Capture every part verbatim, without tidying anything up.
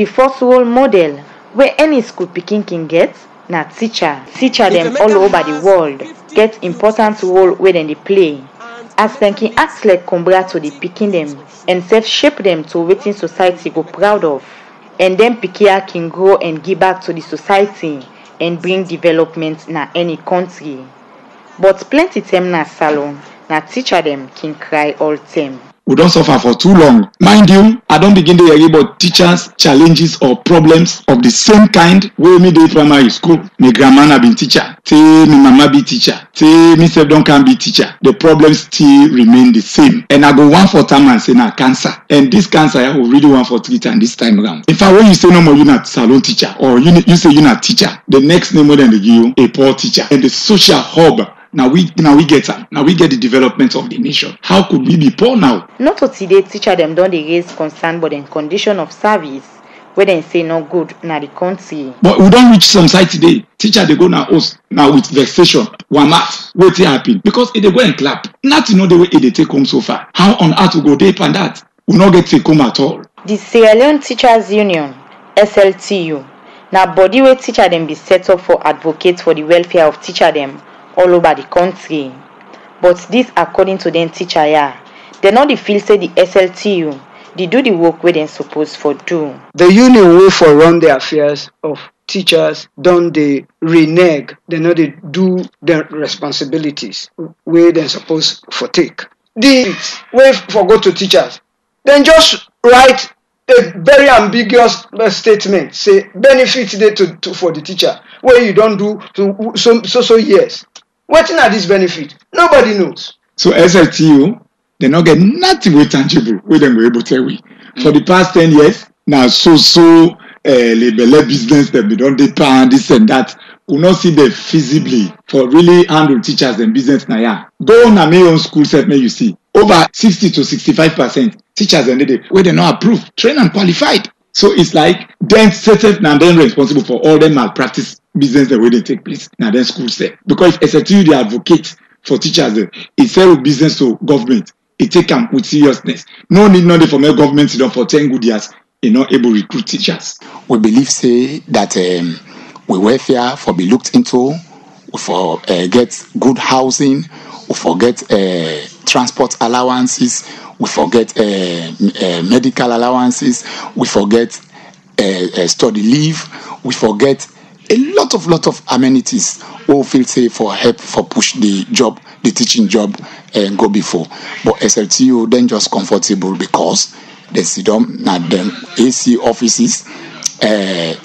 The first role model where any school picking can get na teacher. Teacher them all over the world get important role where they play. As them can act like Combra to the picking them and self-shape them to waiting society go proud of. And then Pikia can grow and give back to the society and bring development na any country. But plenty them na salon, na teacher them can cry all time. We don't suffer for too long. Mind you, I don't begin to hear about teachers' challenges or problems of the same kind where me do primary school. My grandma been teacher. Say my mama be teacher. Say myself don't can be teacher. The problems still remain the same. And I go one for time and say na cancer. And this cancer I will really one for treat and this time around. In fact, when you say no more, you not salon teacher or you, you say you not teacher, the next name more than they give you a poor teacher. And the social hub. Now we now we get them. Now we get the development of the nation. How could we be poor now? Not to today, teacher them don't they raise concern but in condition of service where they say no good na the country. But we don't reach some side today. Teacher they go now us now with vexation. Wamat, what it happen? Because if they go and clap, not to know the way they take home so far. How on earth to go deep and that? We not get take home at all. The Sierra Leone Teachers Union, S L T U. Now body where teacher them be set up for advocates for the welfare of teacher them all over the country. But this according to them teacher yeah, they not the feel say the S L T U, they do the work where they supposed for do. The union will for run the affairs of teachers don't they renege, they know they do their responsibilities where they're supposed for take. This way for go to teachers, then just write a very ambiguous statement, say benefit day to, to for the teacher, where you don't do so so so, so years. What are this benefit? Nobody knows. So S L T U, they not get nothing way tangible where them were able to we. For the past ten years, now so so uh label business that we don't depend this and that. We not see them feasibly for really handle teachers and business now. Yeah. Go on a my own school set may you see. Over sixty to sixty-five percent teachers and they where they not approved, trained and qualified. So it's like then set up and then responsible for all them malpractice business the way they take place. Now then school set. Because if S L T U they advocate for teachers, it's a business to government. It take them with seriousness. No need not the formal government for ten good years in not able to recruit teachers. We believe say that um, we welfare for be looked into, for uh, get good housing, we forget uh, transport allowances, we forget uh, uh, medical allowances, we forget uh, uh, study leave, we forget a lot of lot of amenities. All feel safe for help for push the job, the teaching job, and uh, go before. But S L T U then just comfortable because they sit down at them A C offices uh,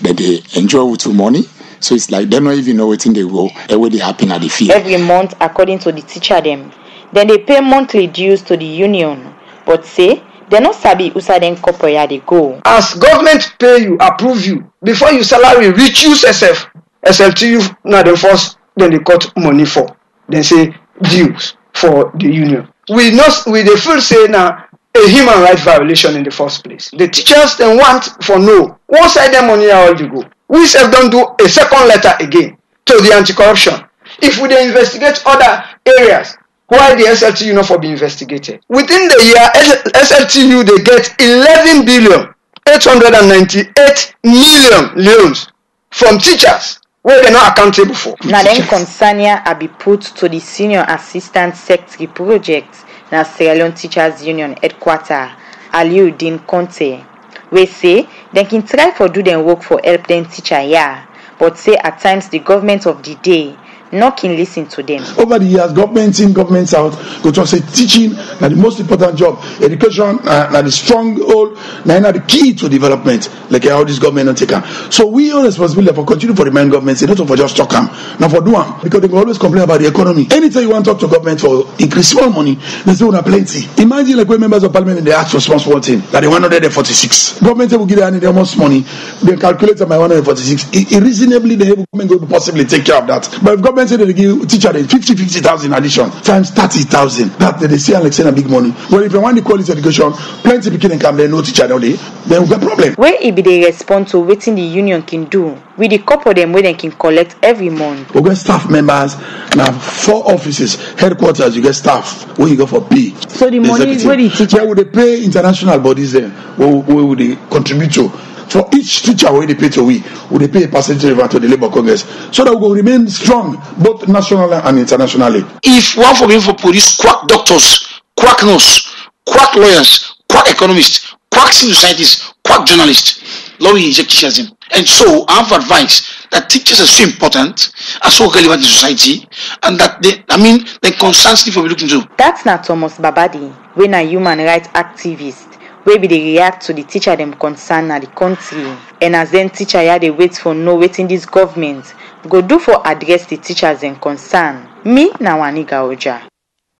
that they enjoy with money. So it's like they don't even know what they will, what they happen at the field. Every month, according to the teacher them, then they pay monthly dues to the union. But say they not sabi usa den corporea they go. As government pay you, approve you before your salary reach you S F, S L T U now they first then they cut money for. Then say dues for the union. We not we they feel say now a human rights violation in the first place. The teachers then want for no one side them money all you go. We have done do a second letter again to the anti-corruption. If we then investigate other areas, why the S L T U not for be investigated? Within the year, S L T U they get eleven billion eight hundred ninety-eight million loans from teachers where they're not accountable for. Now then concernia are be put to the senior assistant secretary project na Sierra Leone Teachers Union headquarters, Aliudin Conte. We say they can try for do them work for help them teacher yeah, but say at times the government of the day not can listen to them. Over the years, government in, government out, go to say teaching now the most important job, education uh, now the stronghold, now, now the key to development. Like how this government not take them. So we are responsibility for continue for the main government, say not for just talk them, not for do them, because they will always complain about the economy. Anytime you want to talk to government for increase more money, they say we have plenty. Imagine like when members of parliament they ask for sponsor one thing, that they one hundred forty-six. Government will give them the most money, they calculate them by one hundred forty-six. It, it reasonably the government will possibly take care of that. But if government say they give teacher they fifty, fifty thousand addition times thirty thousand. That they say like saying a big money. Well, if you want the quality education, plenty people can come there, no teacher no day, then we got problem. Where it be they respond to waiting the union can do with the couple them where they can collect every month. We get staff members now four offices, headquarters, you get staff where you go for pay. So the money is where the teacher where would they pay international bodies then? Where would they contribute to? So each teacher will pay to we, will pay a percentage of to the Labour Congress, so that we will remain strong, both nationally and internationally. If one for me for police, quack doctors, quack nurse, quack lawyers, quack economists, quack civil scientists, quack journalists, law will inject teachers in. And so I have advice that teachers are so important, are so relevant in society, and that they, I mean, they constantly for be looking to. That's not Thomas Babadi, when a human rights activist. Maybe they react to the teacher them concern at the country. And as then teacher yeah, they wait for no waiting this government. Go do for address the teachers and concern. Me na Waniga Oja.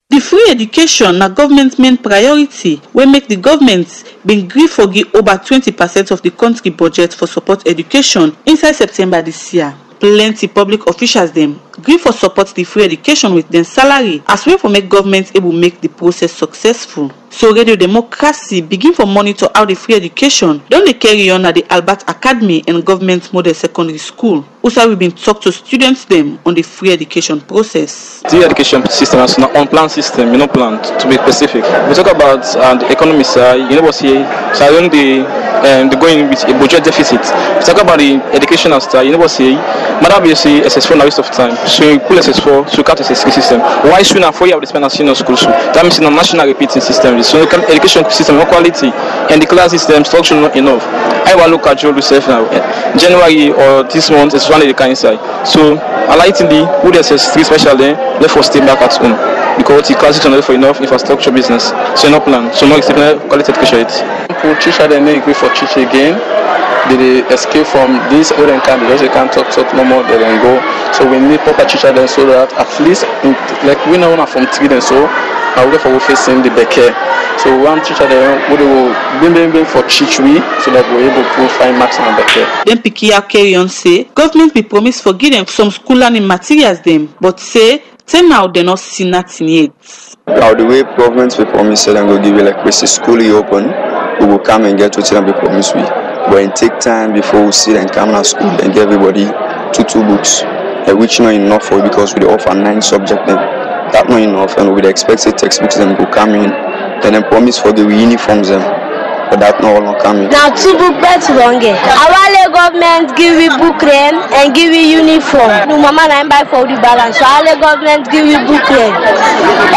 The free education na government main priority will make the government been agree for give over twenty percent of the country budget for support education inside September this year. Plenty public officials them agree for support the free education with their salary as well for make government able make the process successful. So Radio Democracy begin for monitor how the free education don they carry on at the Albert Academy and Government Model Secondary School. Also, we've been talk to students them on the free education process. The education system is an unplanned system, you know, planned to be specific. We talk about uh, the economy side, you know what's here, so I don't the Um, they're going with a budget deficit. We talk about the educational style, you know what say, Madam B S C S S four now waste of time. So you pull S S four, so you cut S S system. Why should not four years spend on senior school? So that means in a national repeating system. So you can education system no quality and the class system structure not enough. I will look at your research now. January or this month is one of the kind inside. So I like to the who S S three special then left for stay back at home. Because the class is not for enough infrastructure business, so no plan, so no exceptional quality education. People teacher they may agree for teach again. They escape from this olden time because they can't talk talk no more. They then go. So we need proper teacher then so that at least in, like we know now from three then so I will for facing the back here. So one teacher then we will bring bring bring for teach we so that we're able to find maximum back here. Then Pikia carry on say government be promise for give them some school learning materials them, but say. Till now, they're not seen nothing yet. Now, the way governments will promise them, will give you like, we see school you open, we will come and get what they promise we. But it take time before we see them come to school and give everybody two, two books, which not enough for because we offer nine subjects. That's not enough, and we would expect a textbook to them to come in. Then they promise for the uniforms them. But that no one coming. Now two book bets wrong. Our government give you book rent and give you uniform. No mama nine buy for the balance. So our government give you book rent,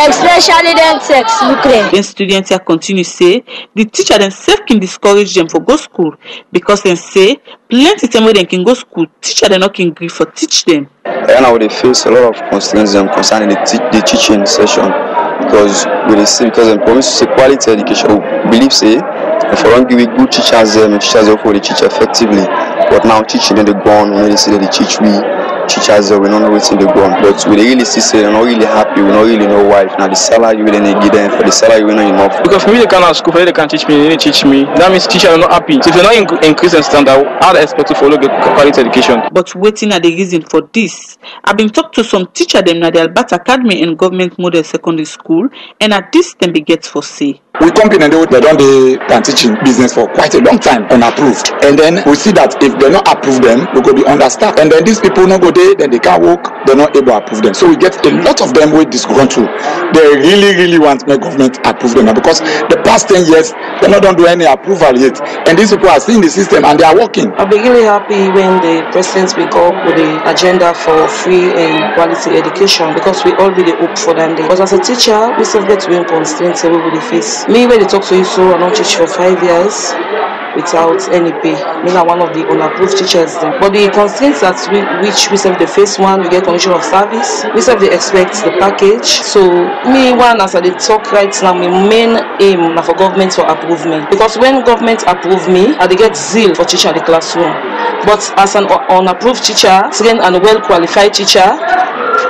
especially then sex book rent. When students here continue say the teacher themselves can discourage them for go school because they say plenty time where they can go school, teacher they not can agree for teach them. And now they face a lot of constraints concerning the, te the teaching session because we see because they promise to say quality education. We believe say. If I don't give it good teachers, um, teachers also they teach effectively. But now teaching them the gone, when they see that they teach we, teachers uh, we don't know what's in the gone. But we really see say they're not really happy, we don't really know why. Now the salary we didn't give them, for the salary we not enough. Because for me they can't have school, for they can't teach me, they didn't teach me. That means teachers are not happy. So if they're not in increasing standard, I'd expect to follow the quality education. But waiting at the reason for this. I've been talked to some teachers them at the Albert Academy and Government Model Secondary School, and at this them they get for say. We company and they don't they can teaching business for quite a long time unapproved. And then we see that if they not approve them, we could be understaffed. And then these people not go there, then they can't work, they're not able to approve them. So we get a lot of them with disgruntled. They really, really want the government approve them because the past ten years they not don't do any approval yet. And these people are seeing the system and they are working. I'll be really happy when the presidents will go up with the agenda for free and quality education because we all really hope for them. Because as a teacher, we still get to constraints we will face. Me, when they talk to you, so I don't teach for five years without any pay. I mean, I'm one of the unapproved teachers. Then. But the constraints that we, which we serve the first one, we get condition of service. We serve the expect the package. So me one as I talk right now, my main aim na for government to approve me. Because when government approve me, I get zeal for teaching the classroom. But as an unapproved teacher, again, and well qualified teacher.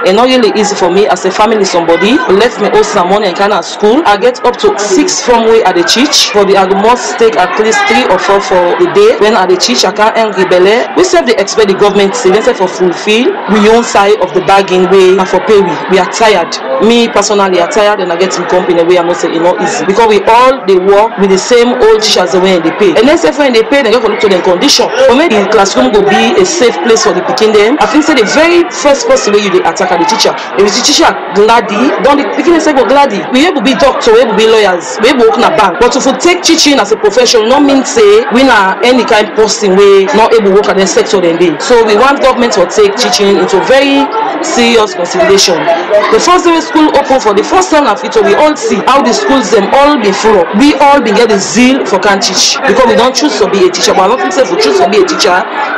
It's not really easy for me as a family somebody who left me also some money and can at school. I get up to six from way at the church. Probably I must take at least three or four for the day. When at the church I can't end rebel. We serve the expect the government to for fulfill. We own side of the bargain way and for pay we. We are tired. me personally, I'm tired and I get in company way. I'm not saying it's not easy because we all they work with the same old teachers the way they pay. And let's say when they pay, they go look to their condition. Or maybe the classroom will be a safe place for the picking them. I think so the very first person where you they attack at the teacher. If the teacher gladly, don't the picking themselves gladly. We able be doctor, we able be lawyers, we able open a bank. But if we take teaching as a profession, not mean say we not any kind of posting way not able to work at the sector then be. So we want government to take teaching into very serious consideration. The first day school open for the first time of it, we all see how the schools them all be full up. We all be get the zeal for can teach because we don't choose to be a teacher. But I don't think if we choose to be a teacher,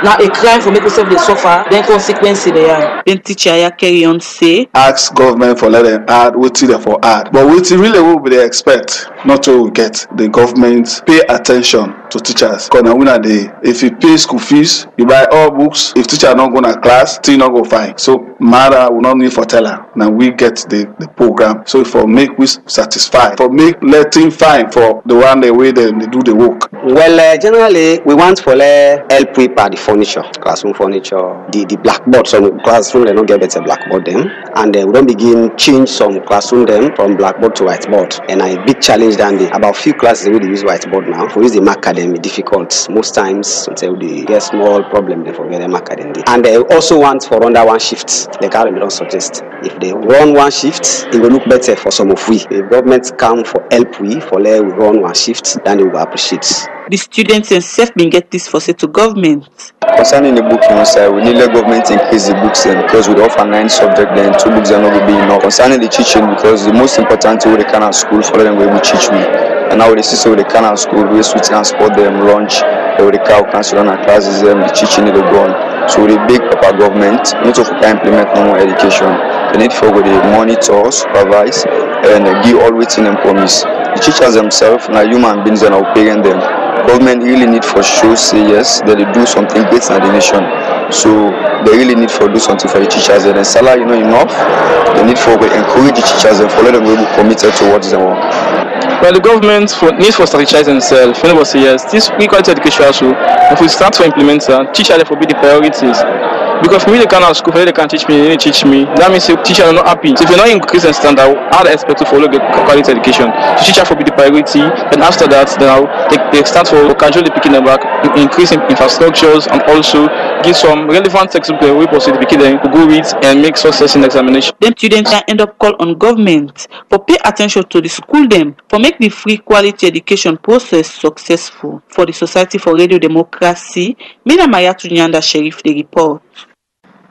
not a crime for make us they suffer. Then consequences they are. Then teacher ya carry on say, ask government for let them add. We till them for add, but we really will be they expect not to get the government pay attention to teachers. Because now we not the if you pay school fees, you buy all books. If teacher not going to class, still not go fine. So Mara will not need for teller. Now we get the, the program. So for make we satisfied, for make letting fine for the one the way they, they do the work. Well, uh, generally we want for uh, help prepare the furniture, classroom furniture, the the blackboard. Some classroom they don't get better blackboard them, and uh, we don't begin change some classroom them from blackboard to whiteboard. And a big challenge than the about few classes they really use whiteboard now. For use the marker them difficult most times until they get small problem they forget the marker them. And they also want for under one shift. The government don't suggest if they run one shift, it will look better for some of we. If government come for help, we for let we run one shift, then they will appreciate. The students themselves may get this for say to government. Concerning the book, you know, sir, we need the government increase the books then because we offer nine subjects, then two books are not going to be enough. Concerning the teaching, because the most important thing we can at school for them will teach me, and now they see so they can at school we switch transport them lunch, they will cancel on our classes them the teaching they go on. So the big proper government need to implement normal education. They need for the monitor, supervise, and give all within them promise. The teachers themselves, now human beings, and our parents them. Government really need for sure say yes that they do something great in the nation. So they really need for do something for the teachers. And the salary, you know, enough. They need for encourage the teachers and follow them will be committed towards them all. Well, the government for, needs to strategize themselves. When it was yes, this we call it educational school. If we start to implement that, teacher therefore be the priorities. Because for me, they can't school, for me, they can't teach me, they need to teach me. That means the teacher are not happy. So if you're not increasing standard, I'd expect to follow the quality education. So teacher will be the priority. And after that, now they, they start for casually picking them back, increasing infrastructures, and also give some relevant textbook we possibly the beginning to go read and make success in examination. Them students can end up call on government for pay attention to the school them for make the free quality education process successful. For the Society for Radio Democracy, Mina Maya Tunyanda Sheriff the report.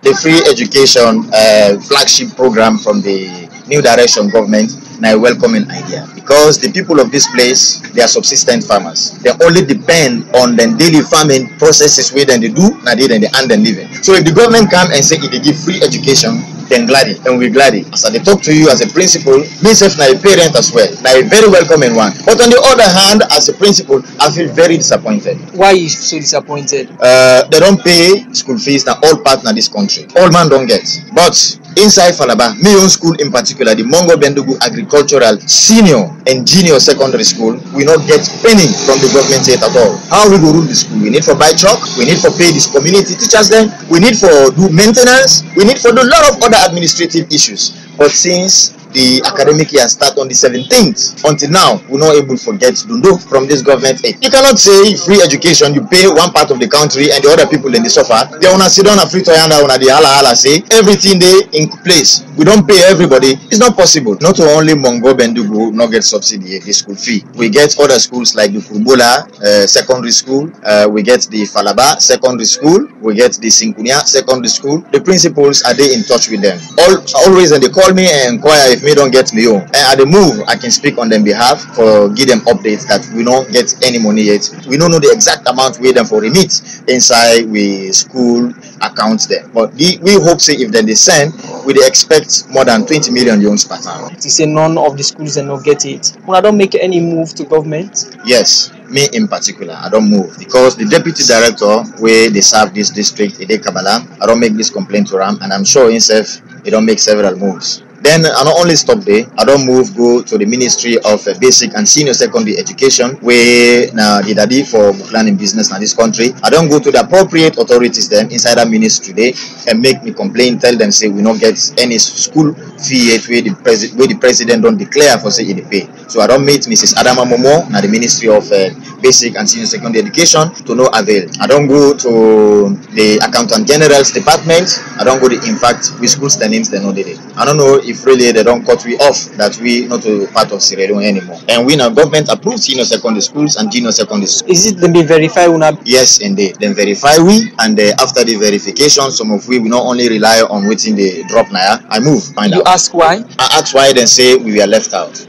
The free education uh, flagship program from the New Direction government and a welcoming idea because the people of this place they are subsistent farmers. They only depend on the daily farming processes where then they do and they then they earn their living. So if the government come and say if they give free education, then gladly and we gladly. As I talk to you as a principal, myself now a parent as well, now a very welcoming one. But on the other hand, as a principal, I feel very disappointed. Why you so disappointed? Uh, they don't pay school fees now all parts in this country. All man don't get. But inside Falaba, my own school in particular, the Mongo Bendugu Agricultural Senior and Junior Secondary School, we not get penny from the government yet at all. How we go rule the school? We need for buy truck, we need for pay these community teachers then, we need for do maintenance, we need for do a lot of other administrative issues. But since the academic year start on the seventeenth until now we're not able to forget Dundo from this government aid. You cannot say free education you pay one part of the country and the other people in the suffer. They wanna sit down a free toyanda on the ala ala say everything they in place. We don't pay everybody. It's not possible. Not only Mongo Bendugu not get subsidy the school fee. We get other schools like the Furbola uh, secondary school, uh, we get the Falaba secondary school, we get the Sinkunia secondary school. The principals are they in touch with them. All always and they call me and inquire if me don't get me home. And at the move, I can speak on their behalf for give them updates that we don't get any money yet. We don't know the exact amount we them for remit inside we school accounts there. But we, we hope say if they descend, we they expect more than twenty million euros per time. They say none of the schools they not get it. When I don't make any move to government. Yes. Me in particular, I don't move because the deputy director where they serve this district, Ide Kabala, I don't make this complaint to Ram and I'm sure himself he don't make several moves. Then I don't only stop there, I don't move go to the Ministry of Basic and Senior Secondary Education, where now the daddy for planning business in this country. I don't go to the appropriate authorities then inside that ministry there and make me complain, tell them say we don't get any school fee yet where the president where the president don't declare for say in the pay. So I don't meet Missus Adama Momo now the Ministry of uh, Basic and Senior Secondary Education to no avail. I don't go to the Accountant General's Department. I don't go to, in fact, with school standings they know they did. I don't know if really they don't cut we off that we not a part of Sierra Leone anymore. And we now government approved senior secondary schools and junior secondary schools. Is it then be verify una? Yes, indeed. Then verify we, and uh, after the verification, some of we will not only rely on waiting the drop now. I move. Find you out. Ask why? I ask why, then say we were left out.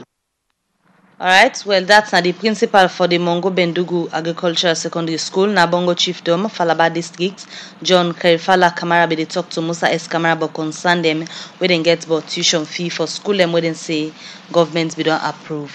All right, well, that's now the principal for the Mongo Bendugu Agricultural Secondary School, na Bongo Chiefdom, Falaba District, John Karifala Kamara, be they talk to Musa S. Kamara, but concern them, we didn't get about tuition fee for school, and we didn't say government, we don't approve.